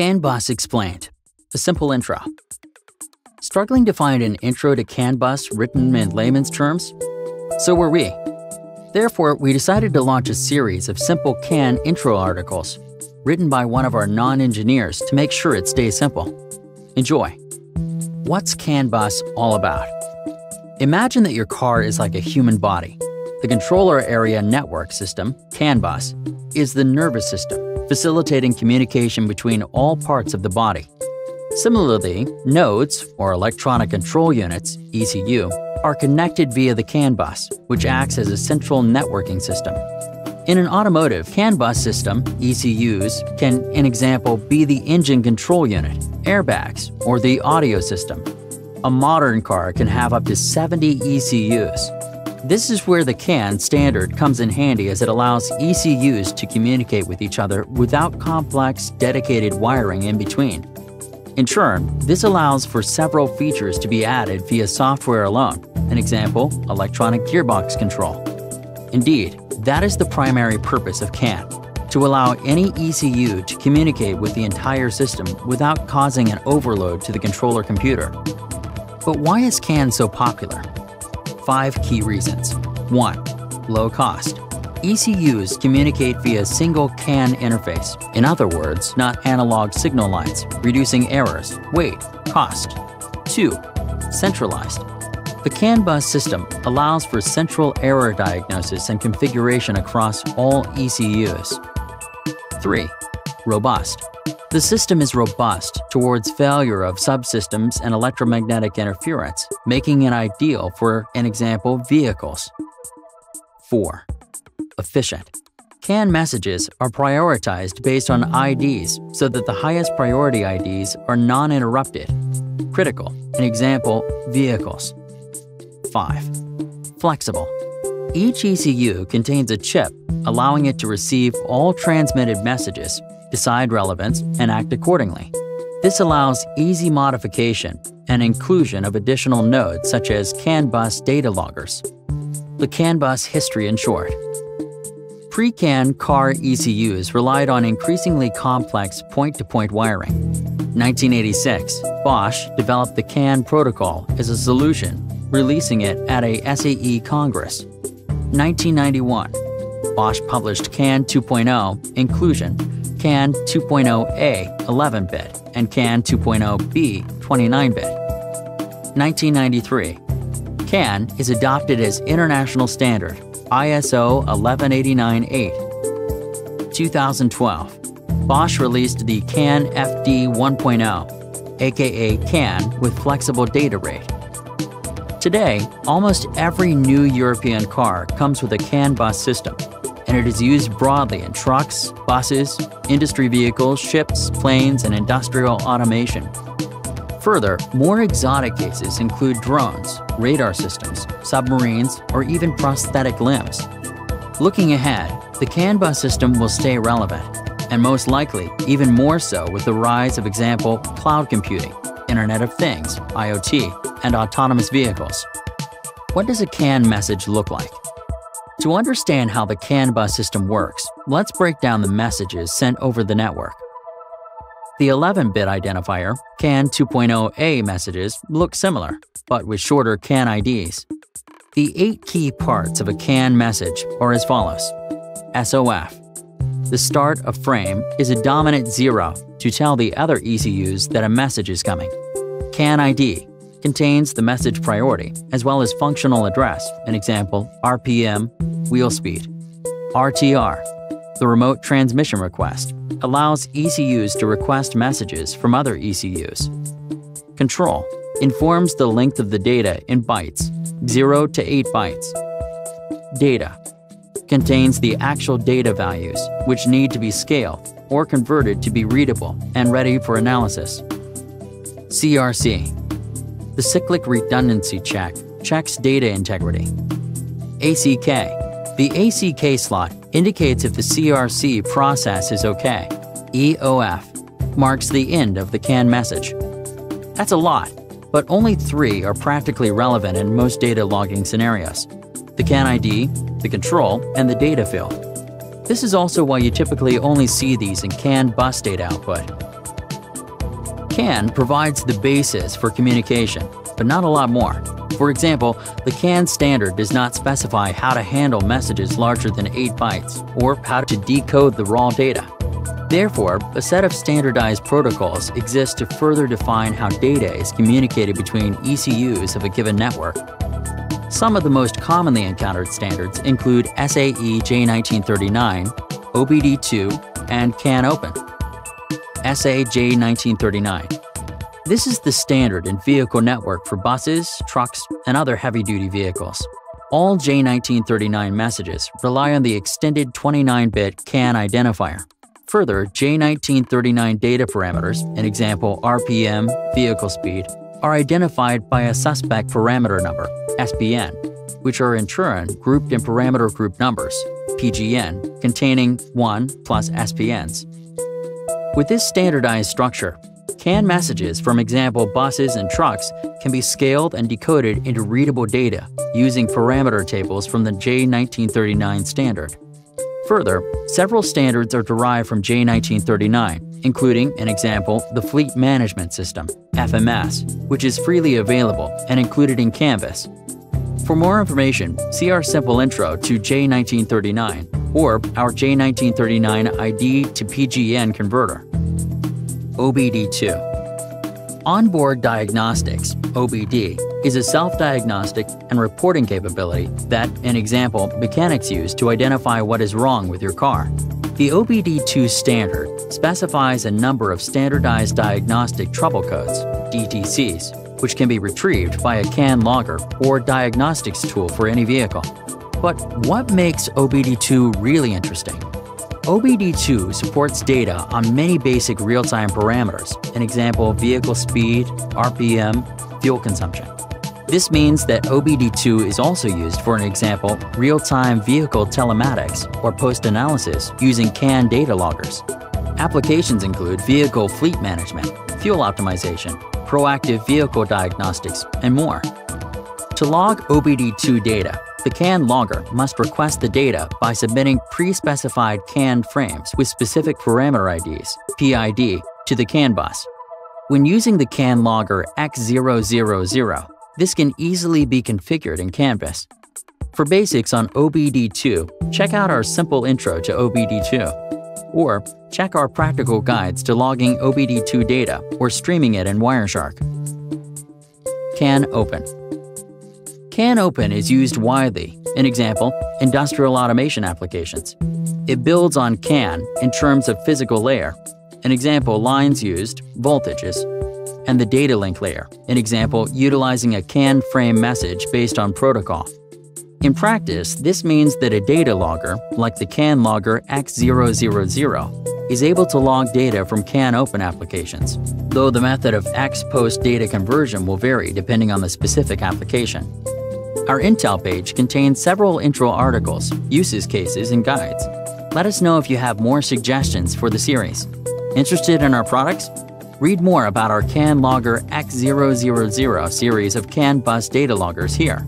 CAN Bus Explained, a simple intro. Struggling to find an intro to CAN Bus written in layman's terms? So were we. Therefore, we decided to launch a series of simple CAN intro articles written by one of our non-engineers to make sure it stays simple. Enjoy. What's CAN Bus all about? Imagine that your car is like a human body. The controller area network system, CAN Bus, is the nervous system, facilitating communication between all parts of the body. Similarly, nodes, or electronic control units, ECU, are connected via the CAN bus, which acts as a central networking system. In an automotive CAN bus system, ECUs can, an example, be the engine control unit, airbags, or the audio system. A modern car can have up to 70 ECUs. This is where the CAN standard comes in handy, as it allows ECUs to communicate with each other without complex, dedicated wiring in between. In turn, this allows for several features to be added via software alone, an example, electronic gearbox control. Indeed, that is the primary purpose of CAN, to allow any ECU to communicate with the entire system without causing an overload to the controller computer. But why is CAN so popular? 5 key reasons. 1. Low cost. ECUs communicate via a single CAN interface, in other words, not analog signal lines, reducing errors, weight, cost. 2. Centralized. The CAN bus system allows for central error diagnosis and configuration across all ECUs. 3. Robust. The system is robust towards failure of subsystems and electromagnetic interference, making it ideal for, an example, vehicles. 4. Efficient. CAN messages are prioritized based on IDs so that the highest priority IDs are non-interrupted. Critical, an example, vehicles. 5. Flexible. Each ECU contains a chip, allowing it to receive all transmitted messages, decide relevance, and act accordingly. This allows easy modification and inclusion of additional nodes such as CAN bus data loggers. The CAN bus history in short. Pre-CAN car ECUs relied on increasingly complex point-to-point wiring. 1986, Bosch developed the CAN protocol as a solution, releasing it at a SAE Congress. 1991, Bosch published CAN 2.0 inclusion, CAN 2.0A 11-bit and CAN 2.0B 29-bit. 1993. CAN is adopted as international standard, ISO 11898. 2012. Bosch released the CAN FD 1.0, aka CAN with flexible data rate. Today, almost every new European car comes with a CAN bus system, and it is used broadly in trucks, buses, industry vehicles, ships, planes, and industrial automation. Further, more exotic cases include drones, radar systems, submarines, or even prosthetic limbs. Looking ahead, the CAN bus system will stay relevant, and most likely even more so with the rise of, example, cloud computing, Internet of Things, IoT, and autonomous vehicles. What does a CAN message look like? To understand how the CAN bus system works, let's break down the messages sent over the network. The 11-bit identifier, CAN 2.0A messages, look similar, but with shorter CAN IDs. The 8 key parts of a CAN message are as follows. SOF. The start of frame is a dominant 0 to tell the other ECUs that a message is coming. CAN ID contains the message priority, as well as functional address, an example, RPM, wheel speed. RTR, the remote transmission request, allows ECUs to request messages from other ECUs. Control, informs the length of the data in bytes, 0 to 8 bytes. Data, contains the actual data values, which need to be scaled or converted to be readable and ready for analysis. CRC, the cyclic redundancy check, checks data integrity. ACK. The ACK slot indicates if the CRC process is okay. EOF marks the end of the CAN message. That's a lot, but only 3 are practically relevant in most data logging scenarios: the CAN ID, the control, and the data field. This is also why you typically only see these in CAN bus data output. CAN provides the basis for communication, but not a lot more. For example, the CAN standard does not specify how to handle messages larger than 8 bytes or how to decode the raw data. Therefore, a set of standardized protocols exists to further define how data is communicated between ECUs of a given network. Some of the most commonly encountered standards include SAE J1939, OBD2, and CANopen. SAE J1939. This is the standard and vehicle network for buses, trucks, and other heavy-duty vehicles. All J1939 messages rely on the extended 29-bit CAN identifier. Further, J1939 data parameters, an example RPM, vehicle speed, are identified by a suspect parameter number, SPN, which are in turn grouped in parameter group numbers, PGN, containing 1 plus SPNs. With this standardized structure, CAN messages from example buses and trucks can be scaled and decoded into readable data using parameter tables from the J1939 standard. Further, several standards are derived from J1939, including, an example, the Fleet Management System, FMS, which is freely available and included in Canvas. For more information, see our simple intro to J1939 or our J1939 ID to PGN converter. OBD2. Onboard Diagnostics, OBD, is a self-diagnostic and reporting capability that, an example, mechanics use to identify what is wrong with your car. The OBD2 standard specifies a number of standardized diagnostic trouble codes, DTCs, which can be retrieved by a CAN logger or diagnostics tool for any vehicle. But what makes OBD2 really interesting? OBD2 supports data on many basic real-time parameters, an example, vehicle speed, RPM, fuel consumption. This means that OBD2 is also used for, an example, real-time vehicle telematics or post-analysis using CAN data loggers. Applications include vehicle fleet management, fuel optimization, proactive vehicle diagnostics, and more. To log OBD2 data, the CAN logger must request the data by submitting pre-specified CAN frames with specific parameter IDs, PID, to the CAN bus. When using the CAN logger X000, this can easily be configured in Canvas. For basics on OBD2, check out our simple intro to OBD2, or check our practical guides to logging OBD2 data or streaming it in Wireshark. CANopen. CANopen is used widely, an example, industrial automation applications. It builds on CAN in terms of physical layer, an example, lines used, voltages, and the data link layer, an example, utilizing a CAN frame message based on protocol. In practice, this means that a data logger, like the CAN logger X000, is able to log data from CANopen applications, though the method of ex-post data conversion will vary depending on the specific application. Our Intel page contains several intro articles, uses cases, and guides. Let us know if you have more suggestions for the series. Interested in our products? Read more about our CAN Logger X000 series of CAN Bus data loggers here.